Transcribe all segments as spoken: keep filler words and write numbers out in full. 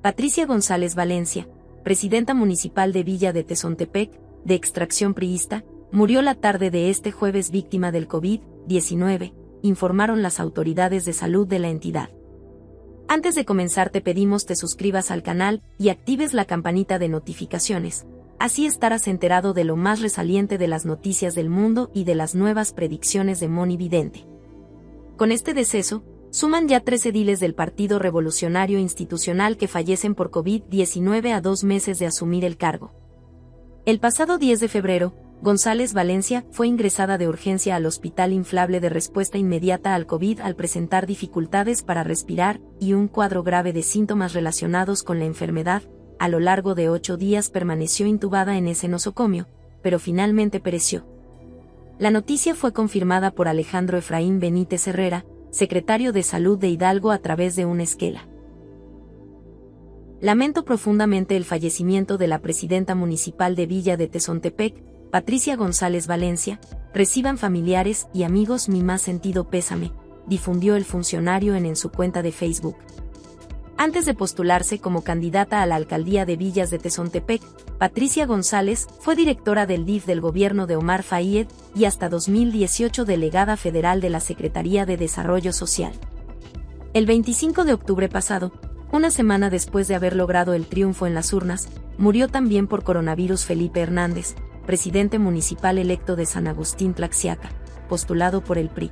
Patricia González Valencia, presidenta municipal de Villa de Tezontepec, de extracción priista, murió la tarde de este jueves víctima del COVID diecinueve, informaron las autoridades de salud de la entidad. Antes de comenzar te pedimos te suscribas al canal y actives la campanita de notificaciones, así estarás enterado de lo más resaliente de las noticias del mundo y de las nuevas predicciones de Moni Vidente. Con este deceso, suman ya tres ediles del Partido Revolucionario Institucional que fallecen por COVID diecinueve a dos meses de asumir el cargo. El pasado diez de febrero, González Valencia fue ingresada de urgencia al Hospital Inflable de Respuesta Inmediata al COVID al presentar dificultades para respirar y un cuadro grave de síntomas relacionados con la enfermedad. A lo largo de ocho días permaneció intubada en ese nosocomio, pero finalmente pereció. La noticia fue confirmada por Alejandro Efraín Benítez Herrera, secretario de Salud de Hidalgo, a través de una esquela. Lamento profundamente el fallecimiento de la presidenta municipal de Villa de Tezontepec, Patricia González Valencia, reciban familiares y amigos mi más sentido pésame, difundió el funcionario en, en su cuenta de Facebook. Antes de postularse como candidata a la alcaldía de Villas de Tezontepec, Patricia González fue directora del D I F del gobierno de Omar Fayed y hasta dos mil dieciocho delegada federal de la Secretaría de Desarrollo Social. El veinticinco de octubre pasado, una semana después de haber logrado el triunfo en las urnas, murió también por coronavirus Felipe Hernández, presidente municipal electo de San Agustín Tlaxiaca, postulado por el P R I.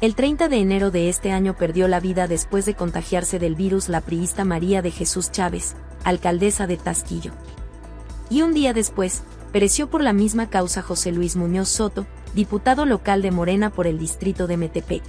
El treinta de enero de este año perdió la vida después de contagiarse del virus la priista María de Jesús Chávez, alcaldesa de Tasquillo. Y un día después, pereció por la misma causa José Luis Muñoz Soto, diputado local de Morena por el distrito de Metepec.